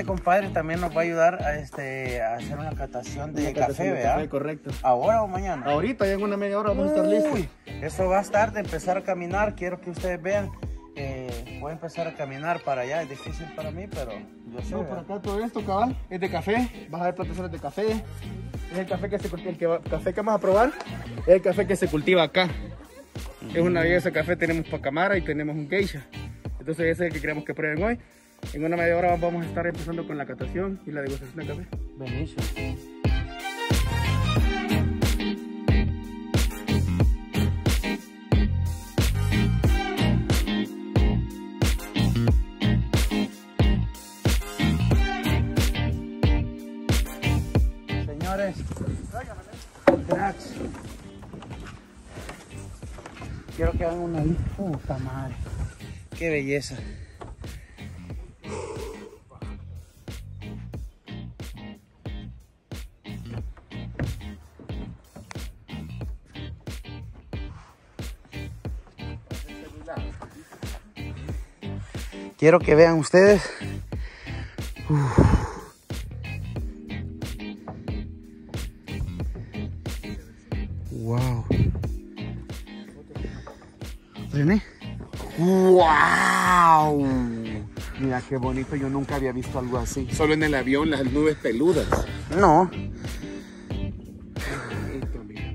Compadre también nos va a ayudar a, este, a hacer una catación de una catación café, ¿verdad? Café, correcto. ¿Ahora o mañana? Ahorita, ya en una media hora vamos a estar listos. Uy, eso va a estar de empezar a caminar. Quiero que ustedes vean. Eh, voy a empezar a caminar para allá. Es difícil para mí, pero yo sé. No, por acá todo esto, cabal, es de café. Vas a ver plantaciones de café. Es el café que se cultiva. El que va, café que vamos a probar es el café que se cultiva acá. Uh-huh. Es una belleza café. Tenemos Pacamara y tenemos un Geisha. Entonces ese es el que queremos que prueben hoy. En una media hora vamos a estar empezando con la catación y la degustación de café. Buenísimo. Señores, cracks. Quiero que hagan una lista. Puta madre. Qué belleza. Quiero que vean ustedes. Uf. Wow. René. Wow. Mira qué bonito. Yo nunca había visto algo así. Solo en el avión las nubes peludas. No.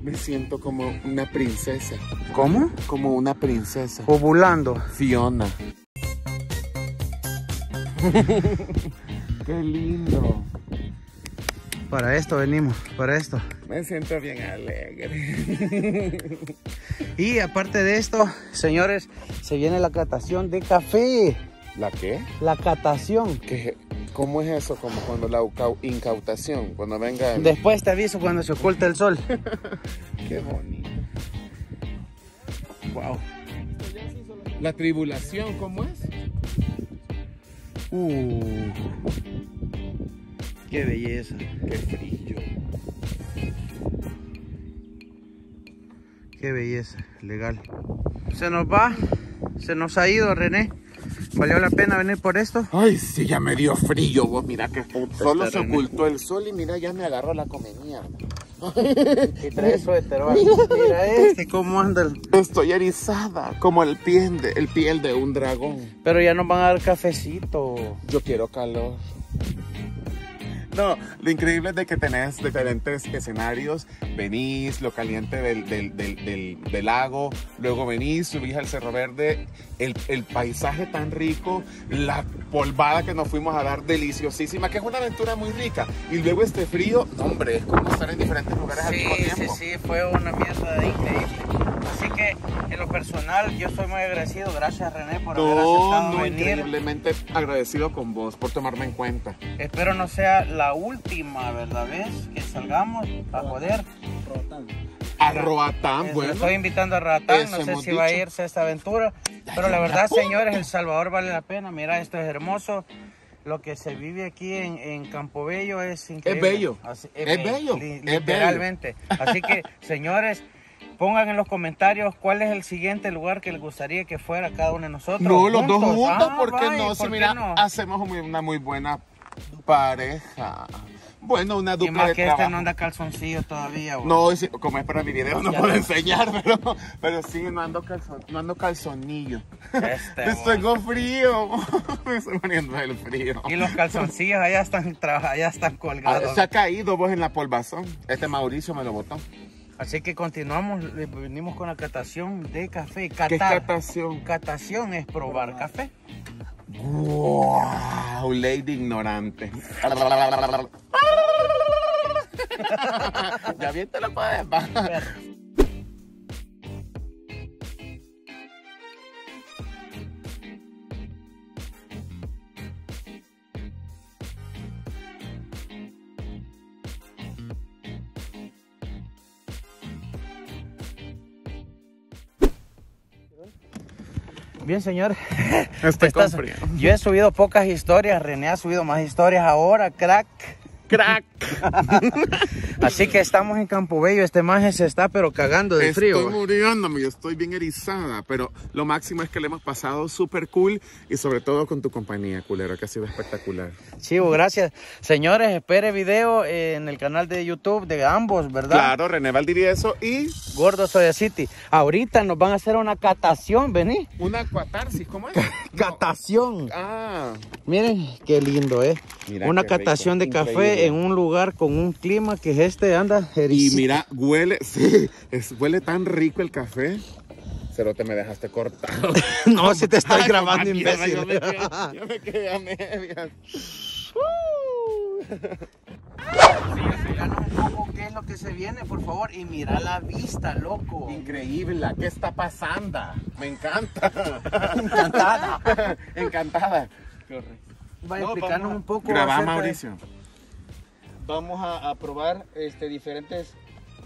Me siento como una princesa. ¿Cómo? Como una princesa. Ovulando. Fiona. Qué lindo. Para esto venimos, para esto. Me siento bien alegre. Y aparte de esto, señores, se viene la catación de café. ¿La qué? La catación. ¿Qué? ¿Cómo es eso? Como cuando la incautación, cuando venga el... Después te aviso cuando se oculta el sol. Qué bonito. Wow. La tribulación, ¿cómo es? Uh, qué belleza, qué frío, qué belleza, legal. Se nos va, se nos ha ido, René. ¿Valió la pena venir por esto? Ay, sí, ya me dio frío, vos, mira que solo se ocultó el sol y mira, ya me agarró la comida. Y trae suéter, ¿vale? Mira este, cómo anda el... Estoy erizada, como el piel, de, el piel de un dragón. Pero ya nos van a dar cafecito. Yo quiero calor. No, lo increíble es de que tenés diferentes escenarios. Venís, lo caliente del, del, del, del, del lago, luego venís, subís al Cerro Verde, el, el paisaje tan rico, la polvada que nos fuimos a dar deliciosísima, que es una aventura muy rica. Y luego este frío, no, hombre, es como estar en diferentes lugares sí, al mismo tiempo. Sí, sí, sí, fue una mierda increíble. Así que, en lo personal, yo soy muy agradecido. Gracias, René, por haber aceptado venir. No, increíblemente agradecido con vos por tomarme en cuenta. Espero no sea la última, ¿verdad? ¿Ves? Que salgamos a joder. A Roatán, bueno. Estoy invitando a Roatán. No sé si va a irse a esta aventura. Pero la verdad, señores, El Salvador vale la pena. Mira, esto es hermoso. Lo que se vive aquí en, en Campo Bello es increíble. Es bello. Así, es, es bello. Li, literalmente. Es bello. Así que, señores... Pongan en los comentarios cuál es el siguiente lugar que les gustaría que fuera cada uno de nosotros. No, los dos juntos, ah, porque no, si mira, no? hacemos una muy buena pareja. Bueno, una dupla y más de que trabajo. Este no anda calzoncillo todavía. Bro. No, si, como es para mi video, no ya puedo no. enseñar, pero, pero sí, no ando, calzon, no ando calzonillo. Este, Estoy con frío. Me estoy poniendo el frío. Y los calzoncillos allá están, allá están colgados. Ah, se ha caído vos en la polvazón. Este Mauricio me lo botó. Así que continuamos, venimos con la catación de café. Catar. ¿Qué es catación? Catación es probar wow. café. ¡Wow! Lady ignorante. Ya bien te lo puedes bajar. Bien, señor. Estoy con frío. Yo he subido pocas historias. René ha subido más historias ahora, crack. Crack. Así que estamos en Campo Bello. Este maje se está pero cagando de frío. Estoy muriéndome, yo estoy bien erizada. Pero lo máximo es que le hemos pasado súper cool. Y sobre todo con tu compañía, culero, que ha sido espectacular. Chivo, gracias. Señores, espere video en el canal de YouTube de ambos, ¿verdad? Claro, René Valdivieso y Gordo Soyacity. Ahorita nos van a hacer una catación, vení. Una catarsis, ¿cómo es? Catación. No. Ah. Miren qué lindo, ¿eh? Mira una catación rico. de café. Increíble. En un lugar con un clima que es este, anda. Y mira, huele, sí, es, huele tan rico el café. Cerote, me dejaste cortado. No, si te estoy grabando, imbécil. Yo me quedé, yo me quedé a medias. Uh. Sí, explícanos un poco qué es lo que se viene, por favor. Y mira la vista, loco. Increíble, ¿qué está pasando? Me encanta. Encantada. Encantada. Correcto. Va a no, explicarnos un poco. Grabá, Mauricio. Vamos a, a probar este, diferentes,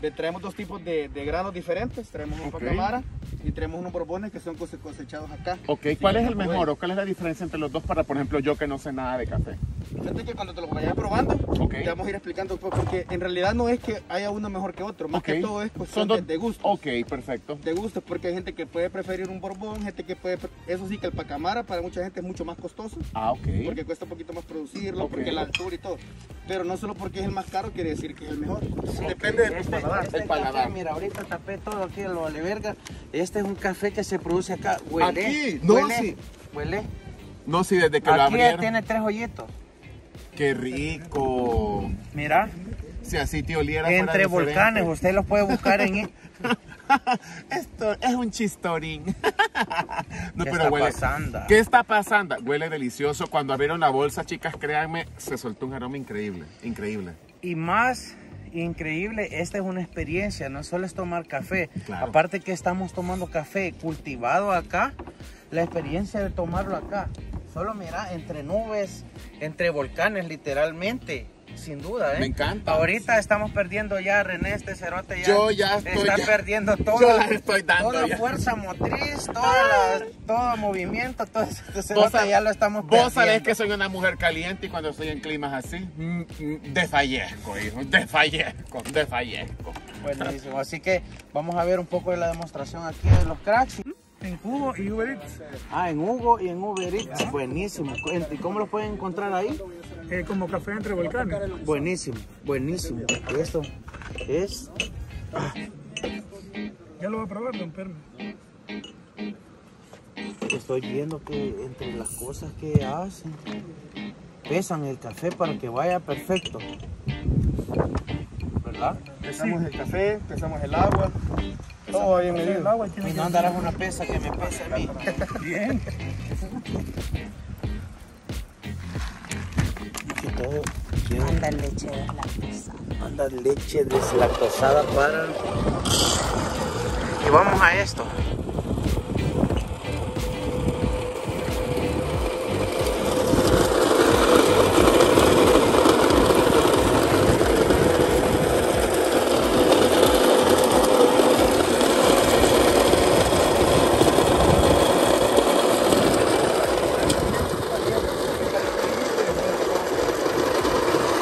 de, traemos dos tipos de, de granos diferentes, traemos un okay. Pacamara y traemos unos Bourbones que son cose, cosechados acá. Ok, ¿cuál sí, es el mejor poder. o cuál es la diferencia entre los dos para, por ejemplo, yo que no sé nada de café? Fíjate que cuando te lo vayas probando, okay. te vamos a ir explicando un poco, porque en realidad no es que haya uno mejor que otro, más okay. que todo es cuestión de, de gusto. Ok, perfecto. De gusto, porque hay gente que puede preferir un Bourbon, gente que puede, eso sí que el Pacamara para mucha gente es mucho más costoso. Ah, ok. Porque cuesta un poquito más producirlo, okay. porque la altura y todo. Pero no solo porque es el más caro quiere decir que es el mejor. Okay. Depende del este, paladar. Este el paladar. Café, mira, ahorita tapé todo aquí en lo vale verga. Este es un café que se produce acá. Huele. Aquí, no, huele, sí. Huele. No, sí, desde que aquí lo abrieron. Aquí tiene tres hoyitos. ¡Qué rico! Mira. Si así te oliera entre volcanes, usted los puede buscar en... Esto es un chistorín. No, ¿Qué pero está huele, pasando? ¿Qué está pasando? Huele delicioso. Cuando abrieron la bolsa, chicas, créanme, se soltó un aroma increíble. Increíble. Y más... Increíble, esta es una experiencia, no solo es tomar café, claro. aparte que estamos tomando café cultivado acá, la experiencia de tomarlo acá, solo mira, entre nubes, entre volcanes literalmente, sin duda, ¿eh? Me encanta. Ahorita estamos perdiendo ya, René, este cerote ya, yo ya estoy, está ya. perdiendo todo, yo la estoy dando toda ya. fuerza motriz, toda la, todo movimiento, todo este cerote vos, ya lo estamos perdiendo. Vos sabés que soy una mujer caliente y cuando estoy en climas así, desfallezco, hijo, desfallezco, desfallezco. Buenísimo, así que vamos a ver un poco de la demostración aquí de los cracks. En Hugo y Uber Eats. Ah, en Hugo y en Uber Eats. ¿Ah? Buenísimo. ¿Y cómo lo pueden encontrar ahí? Eh, como café entre volcanes. Buenísimo, buenísimo. ¿Y esto? es... Ah. Ya lo va a probar, don Perme. Estoy viendo que entre las cosas que hacen, pesan el café para que vaya perfecto, ¿verdad? Pesamos sí. el café, pesamos el agua, todo bien medido. El agua, y no andarás una pesa que me pese a mí. Bien. Y que todo... Anda leche deslactosada. Anda leche deslactosada para... Y vamos a esto.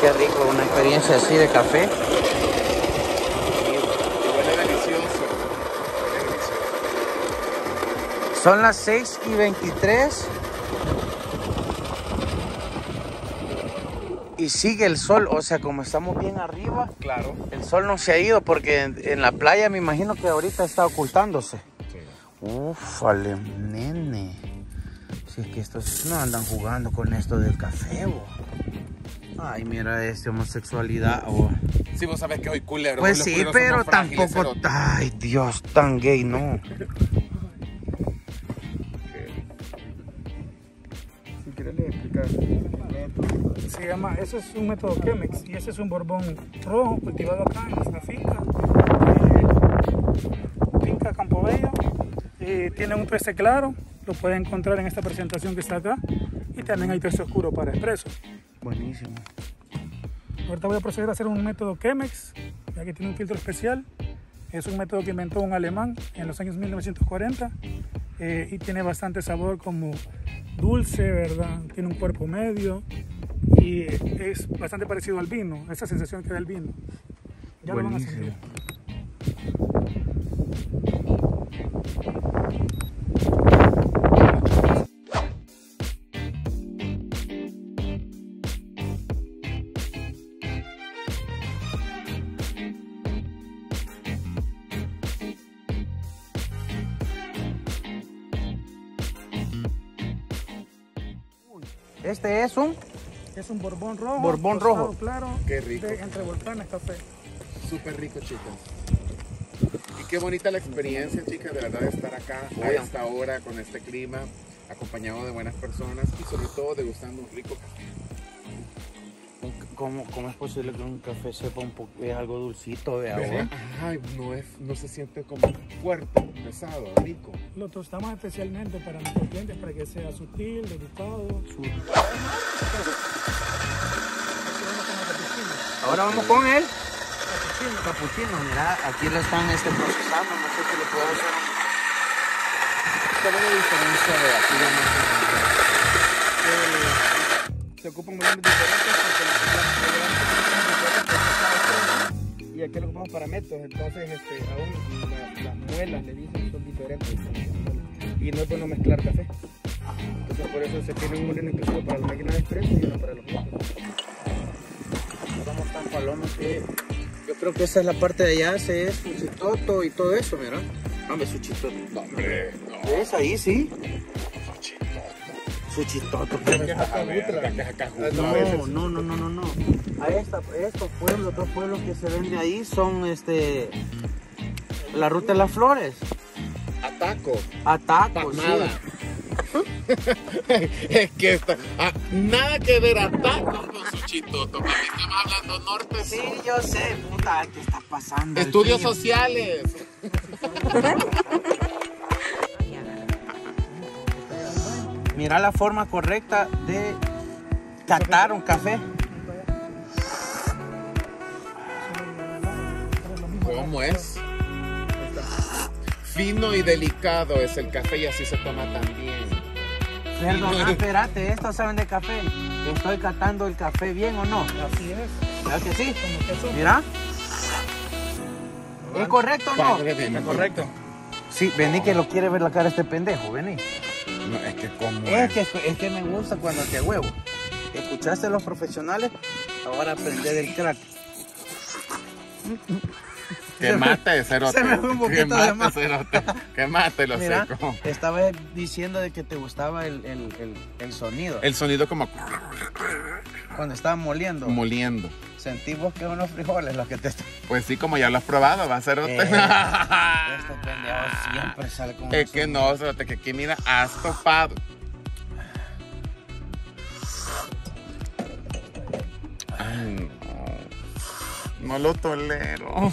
Qué rico, una experiencia así de café. Son las seis y veintitrés y sigue el sol, o sea, como estamos bien arriba, claro, el sol no se ha ido porque en, en la playa me imagino que ahorita está ocultándose. Sí. Ufale, nene. Si es que estos no andan jugando con esto del café, bo. Ay, mira este, homosexualidad, bo. Sí, vos sabés que hoy culero. Pues sí, pero tampoco, frágiles, ay Dios, tan gay, no. Se llama, eso es un método Chemex y ese es un Bourbon rojo cultivado acá en nuestra finca, eh, Finca Campo Bello, eh, tiene un trece claro, lo pueden encontrar en esta presentación que está acá, y también hay trece oscuro para expreso. Buenísimo. Ahorita voy a proceder a hacer un método Chemex, ya que tiene un filtro especial. Es un método que inventó un alemán en los años mil novecientos cuarenta, eh, y tiene bastante sabor como dulce, ¿verdad? Tiene un cuerpo medio y es bastante parecido al vino, esa sensación que da el vino. Ya lo van a sentir. Este es un... Es un Bourbon rojo. Bourbon rojo. Claro. Qué rico. De, entre volcanes, café. Súper rico, chicas. Y qué bonita la experiencia, chicas, de verdad, de estar acá a esta hora, con este clima, acompañado de buenas personas y sobre todo degustando un rico café. ¿Cómo, cómo es posible que un café sepa un poco, es algo dulcito de agua? Ay, no, es, no se siente como fuerte, pesado, rico. Lo tostamos especialmente para nuestros clientes, para que sea sutil, delicado. Sutil. Ahora vamos con el capuchino. Capuchino, mira, aquí lo están este, procesando, no sé si lo puedo hacer. ¿Cuál es la diferencia de aquí? Eh, se ocupan moldes diferentes porque las moldes diferentes y aquí lo ocupamos para métodos, entonces este, aún las, las muelas le dicen son diferentes y no es bueno mezclar café. Entonces por eso se tiene un molino exclusivo para la máquina de expreso y uno para los métodos. Que yo creo que esa es la parte de allá, ese es Suchitoto y todo eso, mira. No, hombre, Suchitoto. No, hombre, no. ¿Es ahí, sí? Suchitoto. Suchitoto. Pero es acá, no, no, no, no, no, no. A esta, estos pueblos, dos pueblos que se ven de ahí son, este, La Ruta de las Flores. Ataco. Ataco, sí. Es que está, ah, nada que ver Ataco con Suchitoto. Estamos hablando norte. Sí, yo sé, puta, ¿qué está pasando? Estudios sociales. Mira la forma correcta de catar un café. ¿Cómo es? Fino y delicado es el café y así se toma también. Perdón, ah, espérate, ¿estos saben de café? ¿Estoy catando el café bien o no? Así es. ¿Claro que sí? Mira. ¿Es correcto o no? Es correcto. Sí, vení que lo quiere ver la cara de este pendejo, vení. No, es que como es. Es que, es que me gusta cuando te huevo. Escuchaste a los profesionales, ahora aprender el crack. Que mate, cerote. Se me fue un poquito que mate, de más. Cerote. Que mate, lo mira, seco. Estaba diciendo de que te gustaba el, el, el, el sonido. El sonido como... Cuando estaba moliendo. Moliendo. Sentí vos que unos frijoles los que te... Pues sí, como ya lo has probado, va a ser... Eh, este pendejo siempre sale con... Es que no, cerote, que aquí mira, has topado. Ay, no lo tolero.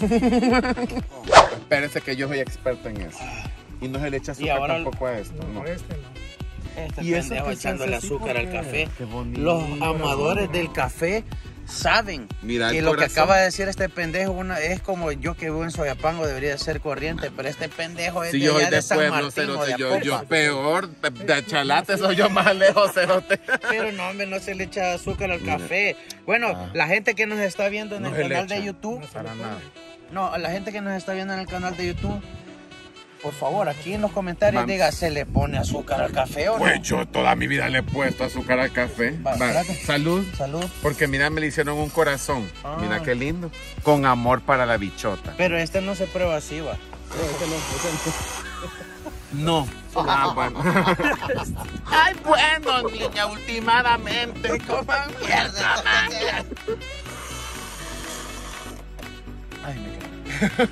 Espérense que yo soy experto en eso. Y no se le echa azúcar tampoco a esto. No, no. Este no. Este y pendejo echándole azúcar al café. Los amadores del café saben mira que lo corazón. Que acaba de decir este pendejo una, es como yo que vivo en Soyapango debería ser corriente, pero este pendejo es si de, yo allá de San Martín, no, cerote, de yo, yo peor, de, de Chalate soy yo más lejos, cerote. Pero no, hombre, no se le echa azúcar al café. Bueno, ah. la gente que nos está viendo en no el canal echa. de YouTube. No, para nada. No, la gente que nos está viendo en el canal de YouTube, por favor, aquí en los comentarios Mam. diga, ¿se le pone azúcar al café o no? Pues yo toda mi vida le he puesto azúcar al café. Va, Va. Salud. Salud. Porque mira, me le hicieron un corazón. Ah. Mira qué lindo. Con amor para la bichota. Pero este no se prueba así, va. No, este no, este no. no. Ah, bueno. Ay, bueno, niña, últimamente. Coman mierda. Ay, me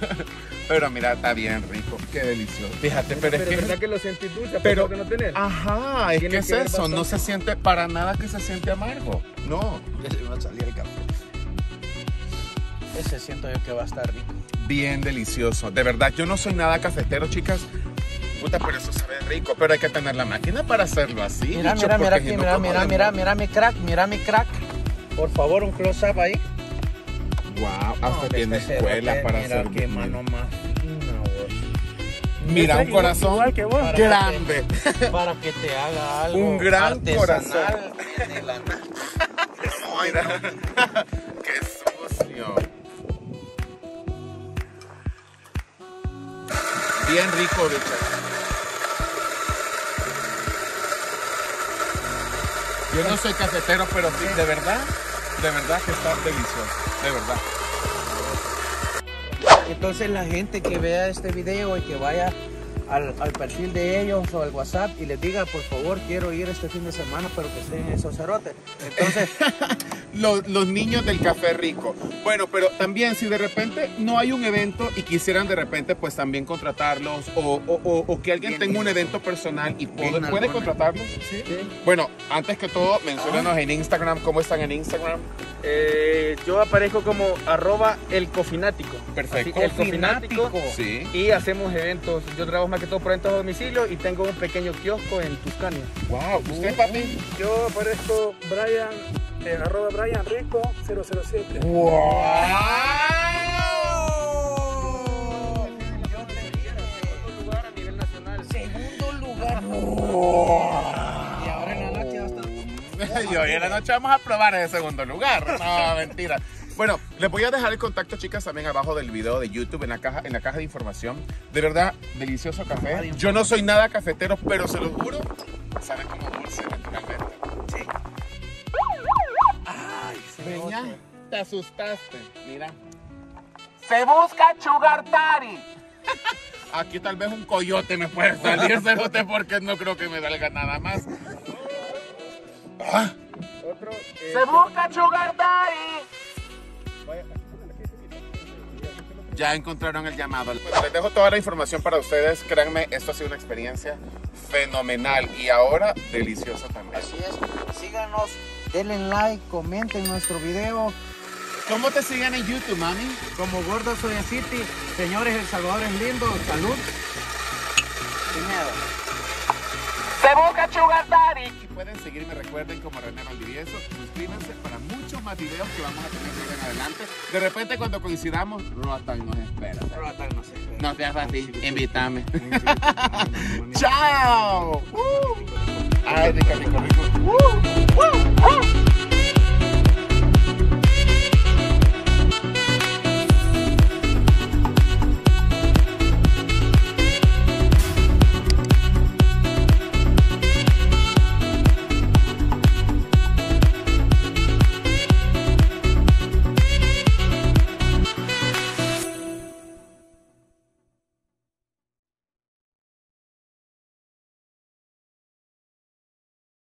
Pero mira, está bien rico, qué delicioso. Fíjate, pero, pero es que... verdad que lo sentís dulce, pero que no tenés. Ajá, es que es eso, no se siente para nada que se siente amargo. No. Ya se va a salir el café. Ese siento yo que va a estar rico. Bien delicioso, de verdad, yo no soy nada cafetero, chicas. Puta, pero eso sabe rico, pero hay que tener la máquina para hacerlo así. Mira, mira, mira aquí, mira, mira, mira, mira mi crack, mira mi crack. Por favor, un close-up ahí. Wow, hasta no, tiene escuela para mira hacer qué mano más fina, vos. Mira, un corazón que vos. Para grande que te, para que te haga algo un gran corazón de la nada. Qué sucio. Bien rico, Richard. Yo no soy cafetero, pero sí, de verdad, de verdad que está delicioso. De verdad. Entonces la gente que vea este video y que vaya al, al perfil de ellos o al WhatsApp y les diga, por favor, quiero ir este fin de semana, pero que estén en esos cerotes. Entonces... los, los niños del café rico. Bueno, pero también si de repente no hay un evento y quisieran de repente pues también contratarlos o, o, o, o que alguien bien, tenga un evento personal y puede, puede contratarlos. ¿Sí? Sí. Bueno, antes que todo, menciónanos en Instagram, ¿cómo están en Instagram? Eh, yo aparezco como arroba el cofinático. Perfecto. Así, el cofinático. Sí. Y hacemos eventos. Yo trabajo más que todo por eventos a domicilio y tengo un pequeño kiosco en Tuscania. Wow. ¿Usted, papi? Yo aparezco Brian, eh, arroba Brian Rico cero cero siete. Wow. Yo te quiero. Segundo lugar a nivel nacional. Segundo lugar. Wow. Y hoy en la noche vamos a probar ese segundo lugar. No, mentira. Bueno, les voy a dejar el contacto, chicas, también abajo del video de YouTube, en la caja, en la caja de información. De verdad, delicioso café. Yo no soy nada cafetero, pero se lo juro, sabe como dulce naturalmente. Sí. Ay, Peña, te asustaste. Mira. Se busca Sugar Daddy. Aquí tal vez un coyote me puede salir, cerote, porque no creo que me valga nada más. Ah. Otro, eh, se busca Sugar Daddy. Ya encontraron el llamado. Pues les dejo toda la información para ustedes. Créanme, esto ha sido una experiencia fenomenal y ahora deliciosa también. Así es, síganos, denle like, comenten nuestro video. ¿Cómo te siguen en YouTube, mami? Como Gordo Soyacity. Señores, El Salvador es lindo. Salud. Sin miedo. Se busca Sugar Daddy. Y pueden seguirme, recuerden, como René Valdivieso. Suscríbanse para muchos más videos que vamos a tener que en adelante. De repente, cuando coincidamos, Roatán nos espera. Roatán nos espera. No seas así, invítame. ¡Chao! ¡Ay, rico, rico, rico!